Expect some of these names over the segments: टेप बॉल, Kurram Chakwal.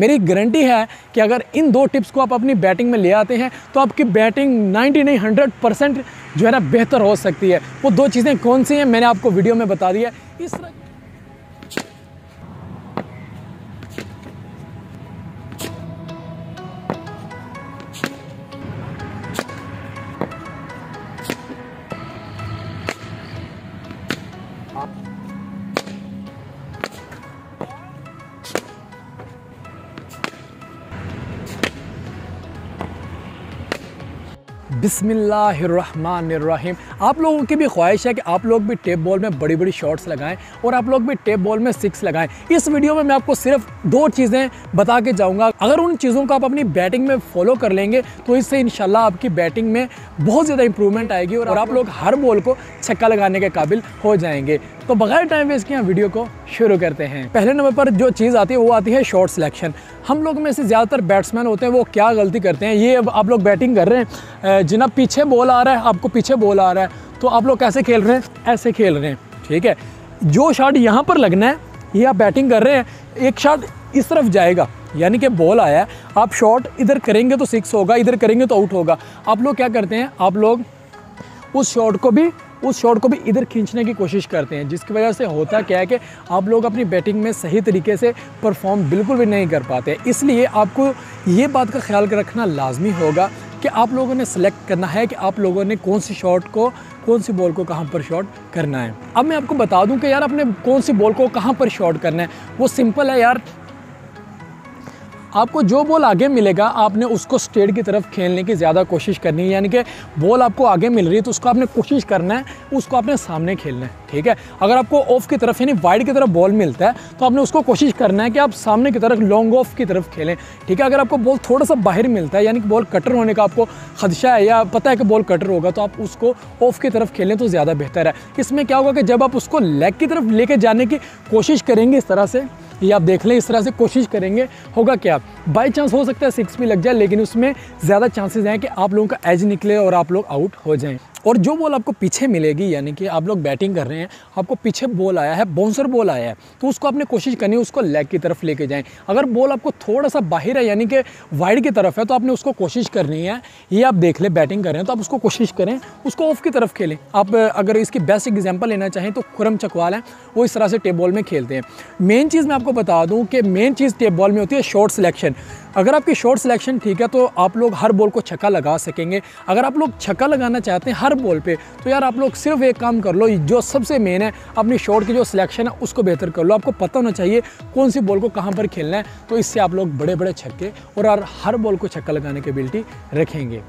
मेरी गारंटी है कि अगर इन दो टिप्स को आप अपनी बैटिंग में ले आते हैं तो आपकी बैटिंग 99% जो है ना बेहतर हो सकती है। वो दो चीज़ें कौन सी हैं मैंने आपको वीडियो में बता दिया। इस बिस्मिल्लाहिर्रहमानिर्रहीम, आप लोगों की भी ख्वाहिश है कि आप लोग भी टेप बॉल में बड़ी बड़ी शॉट्स लगाएं और आप लोग भी टेप बॉल में सिक्स लगाएं। इस वीडियो में मैं आपको सिर्फ दो चीज़ें बता के जाऊंगा। अगर उन चीज़ों को आप अपनी बैटिंग में फॉलो कर लेंगे तो इससे इंशाल्लाह आपकी बैटिंग में बहुत ज़्यादा इंप्रूवमेंट आएगी और आप लोग हर बॉल को छक्का लगाने के काबिल हो जाएंगे। तो बगैर टाइम वेस्ट किए वीडियो को शुरू करते हैं। पहले नंबर पर जो चीज़ आती है वो आती है शॉट सिलेक्शन। हम लोग में से ज़्यादातर बैट्समैन होते हैं वो क्या गलती करते हैं, ये अब आप लोग बैटिंग कर रहे हैं जनाब, पीछे बॉल आ रहा है, आपको पीछे बॉल आ रहा है तो आप लोग कैसे खेल रहे हैं, ऐसे खेल रहे हैं। ठीक है, जो शॉट यहाँ पर लगना है ये आप बैटिंग कर रहे हैं, एक शॉट इस तरफ जाएगा यानी कि बॉल आया है, आप शॉट इधर करेंगे तो सिक्स होगा, इधर करेंगे तो आउट होगा। आप लोग क्या करते हैं, आप लोग उस शॉट को भी इधर खींचने की कोशिश करते हैं, जिसकी वजह से होता क्या है कि आप लोग अपनी बैटिंग में सही तरीके से परफॉर्म बिल्कुल भी नहीं कर पाते। इसलिए आपको ये बात का ख्याल रखना लाजमी होगा कि आप लोगों ने सेलेक्ट करना है कि आप लोगों ने कौन सी शॉट को, कौन सी बॉल को कहाँ पर शॉट करना है। अब मैं आपको बता दूं कि यार आपने कौन सी बॉल को कहाँ पर शॉट करना है। वो सिंपल है यार, आपको जो बॉल आगे मिलेगा आपने उसको स्ट्रेट की तरफ खेलने की ज़्यादा कोशिश करनी है, यानी कि बॉल आपको आगे मिल रही है तो उसको आपने कोशिश करना है, उसको आपने सामने खेलना है। ठीक है, अगर आपको ऑफ की तरफ यानी वाइड की तरफ बॉल मिलता है तो आपने उसको कोशिश करना है कि आप सामने की तरफ लॉन्ग ऑफ की तरफ खेलें। ठीक है, अगर आपको बॉल थोड़ा सा बाहर मिलता है यानी कि बॉल कटर होने का आपको खदशा है या पता है कि बॉल कटर होगा तो आप उसको ऑफ की तरफ खेलें तो ज़्यादा बेहतर है। इसमें क्या होगा कि जब आप उसको लेग की तरफ लेके जाने की कोशिश करेंगे, इस तरह से ये आप देख लें, इस तरह से कोशिश करेंगे, होगा क्या बाई चांस हो सकता है सिक्स भी लग जाए, लेकिन उसमें ज़्यादा चांसेस हैं कि आप लोगों का एज निकले और आप लोग आउट हो जाएं। और जो बॉल आपको पीछे मिलेगी यानी कि आप लोग बैटिंग कर रहे हैं, आपको पीछे बॉल आया है, बाउंसर बॉल आया है तो उसको आपने कोशिश करनी है उसको लेग की तरफ लेके जाएं। अगर बॉल आपको थोड़ा सा बाहर है यानी कि वाइड की तरफ है तो आपने उसको कोशिश करनी है, ये आप देख लें, बैटिंग कर रहे हैं तो आप उसको कोशिश करें उसको ऑफ की तरफ खेलें। आप अगर इसकी बेस्ट एग्जाम्पल लेना चाहें तो कुर्रम चकवाल हैं, वो इस तरह से टेप बॉल में खेलते हैं। मेन चीज़ मैं आपको बता दूँ कि मेन चीज़ टेप बॉल में होती है शॉट सिलेक्शन। अगर आपकी शॉट सिलेक्शन ठीक है तो आप लोग हर बॉल को छक्का लगा सकेंगे। अगर आप लोग छक्का लगाना चाहते हैं हर बॉल पे तो यार आप लोग सिर्फ एक काम कर लो, जो सबसे मेन है अपनी शॉट की जो सिलेक्शन है उसको बेहतर कर लो। आपको पता होना चाहिए कौन सी बॉल को कहाँ पर खेलना है, तो इससे आप लोग बड़े बड़े छक्के और हर बॉल को छक्का लगाने की एबिलिटी रखेंगे।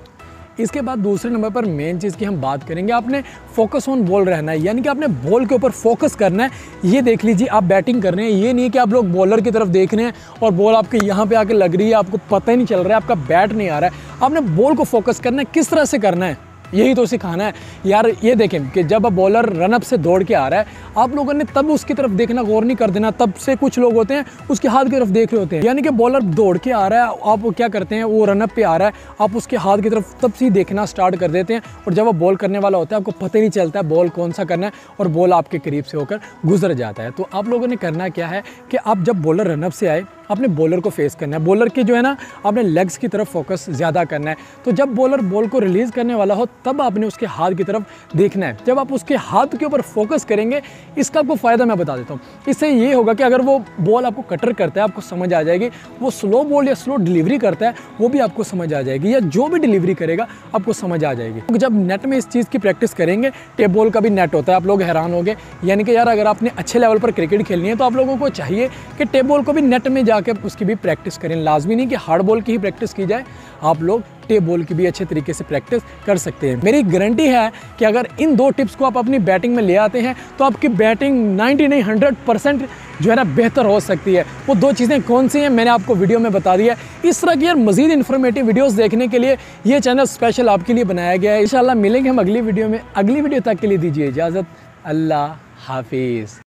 इसके बाद दूसरे नंबर पर मेन चीज़ की हम बात करेंगे, आपने फोकस ऑन बॉल रहना है यानी कि आपने बॉल के ऊपर फोकस करना है। ये देख लीजिए आप बैटिंग कर रहे हैं, ये नहीं है कि आप लोग बॉलर की तरफ देख रहे हैं और बॉल आपके यहाँ पे आके लग रही है, आपको पता ही नहीं चल रहा है, आपका बैट नहीं आ रहा है। आपने बॉल को फोकस करना है, किस तरह से करना है यही तो सिखाना है यार। ये देखें कि जब बॉलर रनअप से दौड़ के आ रहा है आप लोगों ने तब उसकी तरफ देखना, गौर नहीं कर देना। तब से कुछ लोग होते हैं उसके हाथ की तरफ देख रहे होते हैं, यानी कि बॉलर दौड़ के आ रहा है, आप क्या करते हैं वो रनअप पे आ रहा है, आप उसके हाथ की तरफ तब से ही देखना स्टार्ट कर देते हैं और जब आप बॉल करने वाला होता है आपको पता ही नहीं चलता है बॉल कौन सा करना है और बॉल आपके करीब से होकर गुजर जाता है। तो आप लोगों ने करना क्या है कि आप जब बॉलर रनअप से आए आपने बॉलर को फेस करना है, बॉलर की जो है ना आपने लेग्स की तरफ फोकस ज़्यादा करना है। तो जब बॉलर बॉल को रिलीज़ करने वाला हो तब आपने उसके हाथ की तरफ देखना है। जब आप उसके हाथ के ऊपर फोकस करेंगे, इसका आपको फ़ायदा मैं बता देता हूँ, इससे ये होगा कि अगर वो बॉल आपको कटर करता है आपको समझ आ जाएगी, वो स्लो बॉल या स्लो डिलीवरी करता है वो भी आपको समझ आ जाएगी, या जो भी डिलीवरी करेगा आपको समझ आ जाएगी। तो जब नेट में इस चीज़ की प्रैक्टिस करेंगे, टेप बॉल का भी नेट होता है, आप लोग हैरान होंगे यानी कि यार अगर आपने अच्छे लेवल पर क्रिकेट खेलनी है तो आप लोगों को चाहिए कि टेप बॉल को भी नेट में के उसकी भी प्रैक्टिस करें। लाजमी नहीं कि हार्ड बॉल की ही प्रैक्टिस की जाए, आप लोग टेप बॉल की भी अच्छे तरीके से प्रैक्टिस कर सकते हैं। मेरी गारंटी है कि अगर इन दो टिप्स को आप अपनी बैटिंग में ले आते हैं तो आपकी बैटिंग 99% जो है ना बेहतर हो सकती है। वो दो चीज़ें कौन सी हैं मैंने आपको वीडियो में बता दिया। इस तरह की यार मज़ीद इन्फॉर्मेटिव वीडियोस देखने के लिए ये चैनल स्पेशल आपके लिए बनाया गया है। इंशाल्लाह मिलेंगे हम अगली वीडियो में, अगली वीडियो तक के लिए दीजिए इजाज़त, अल्लाह हाफिज़।